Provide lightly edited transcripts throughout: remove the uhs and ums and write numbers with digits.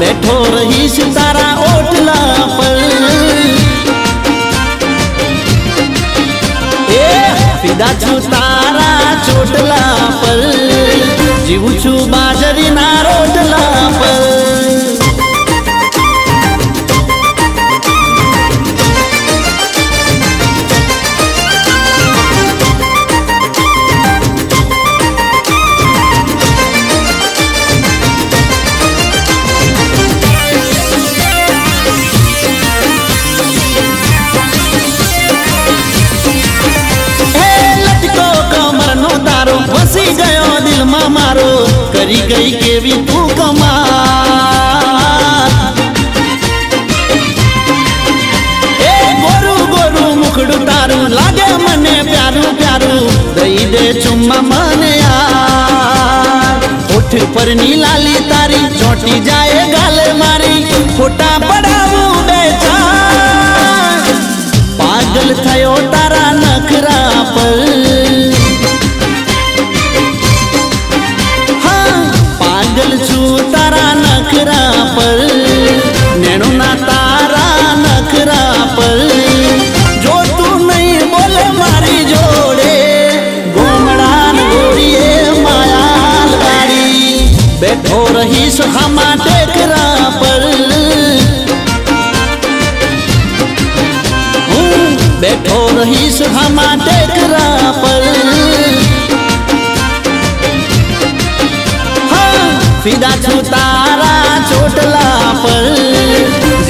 बैठो रही सितारा ओटला पर। ए फिदा छु तारा चोटला पर, जीवू छु बाजरी ना रोटला पर। करी गई केवी तू कमाल, ए गोरू गोरू मुखड़ू तारू लागे मने प्यारू प्यारू, दई दे चुम्मा मने यार। होठ पर नी लाली तारी चोटी जाए गाले मारी, खोटा पड़ावू बेचार, पागल थयो तारा नखरा पर। बैठो रही सुहामा टेकरा पर, बैठो रही सुहामा टेकरा पर। हाँ फिदा छु तारा चोटला पर,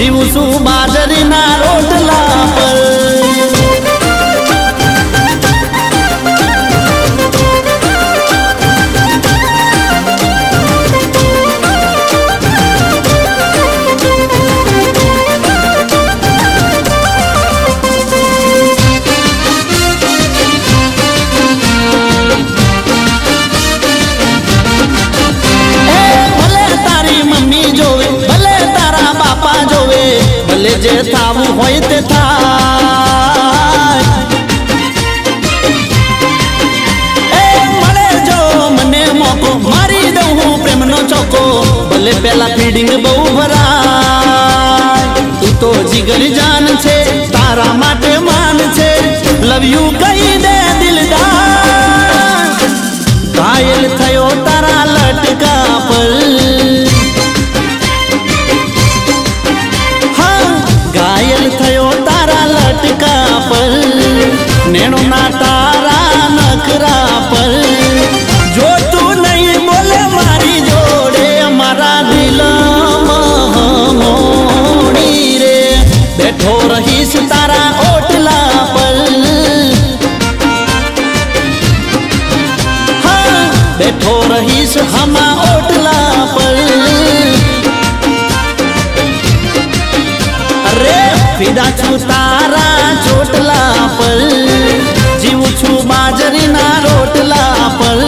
जीवू छू बाजरी ना रोटला पर। जे थावू होय ते थाय, ए मने जो मने मोको मारी दऊ प्रेम नो चोको, भले पहला फीडिंग बहु भराय। तू तो जिगर जान छे तारा माटे मान छे, लव यू कही दे दिलदार, घायल थयो तारा लटका पर। नैनो ना तारा नखरा पर, जो तू नहीं बोले मारी जोड़े, हमारा दिल मोड़ी रे। बैठो रही सितारा ओटला पर, हाँ बैठो रही हमा ओटला पर। अरे फिदा छु तारा चोटला पर, छू बाजरी ना रोटला पर,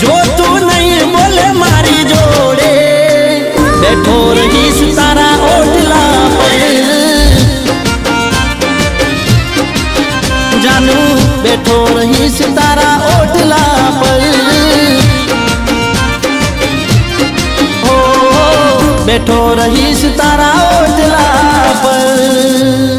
जो तू नहीं बोले मारी जोड़े, बैठो रही सितारा ओटला पर। जानू बैठो रही सितारा ओटला पर, ओ बैठो रही सितारा ओटला पर।